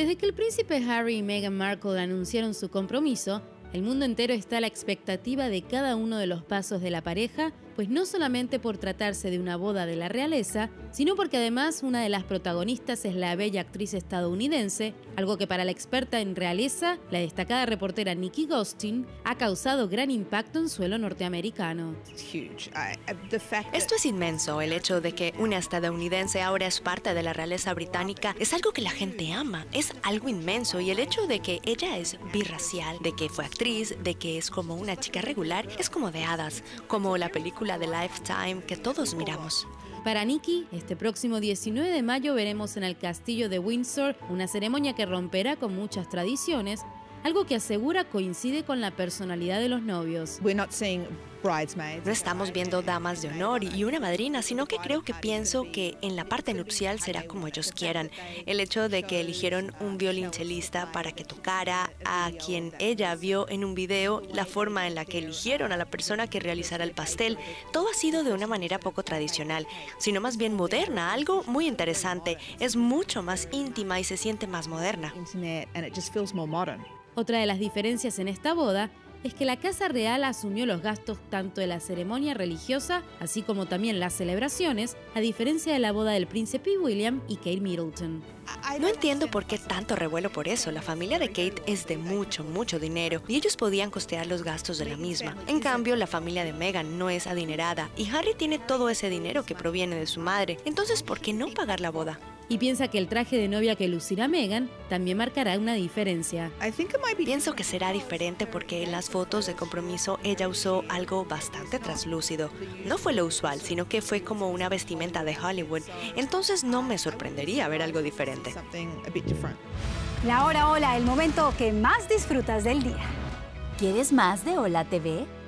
Desde que el príncipe Harry y Meghan Markle anunciaron su compromiso, el mundo entero está a la expectativa de cada uno de los pasos de la pareja, pues no solamente por tratarse de una boda de la realeza, sino porque además una de las protagonistas es la bella actriz estadounidense, algo que para la experta en realeza, la destacada reportera Nikki Gostin, ha causado gran impacto en suelo norteamericano. Esto es inmenso, el hecho de que una estadounidense ahora es parte de la realeza británica es algo que la gente ama, es algo inmenso, y el hecho de que ella es birracial, de que fue actriz, de que es como una chica regular, es como de hadas, como la película de Lifetime que todos miramos. Para Nikki, este próximo 19 de mayo veremos en el castillo de Windsor una ceremonia que romperá con muchas tradiciones, algo que asegura coincide con la personalidad de los novios. No estamos viendo damas de honor y una madrina, sino que creo que pienso que en la parte nupcial será como ellos quieran. El hecho de que eligieron un violonchelista para que tocara, a quien ella vio en un video, la forma en la que eligieron a la persona que realizará el pastel, todo ha sido de una manera poco tradicional, sino más bien moderna, algo muy interesante. Es mucho más íntima y se siente más moderna. Otra de las diferencias en esta boda es que la Casa Real asumió los gastos tanto de la ceremonia religiosa, así como también las celebraciones, a diferencia de la boda del príncipe William y Kate Middleton. No entiendo por qué tanto revuelo por eso. La familia de Kate es de mucho, mucho dinero y ellos podían costear los gastos de la misma. En cambio, la familia de Meghan no es adinerada y Harry tiene todo ese dinero que proviene de su madre. Entonces, ¿por qué no pagar la boda? Y piensa que el traje de novia que lucirá Meghan también marcará una diferencia. Pienso que será diferente porque en las fotos de compromiso ella usó algo bastante translúcido. No fue lo usual, sino que fue como una vestimenta de Hollywood. Entonces no me sorprendería ver algo diferente. La hora hola, el momento que más disfrutas del día. ¿Quieres más de ¡HOLA! TV?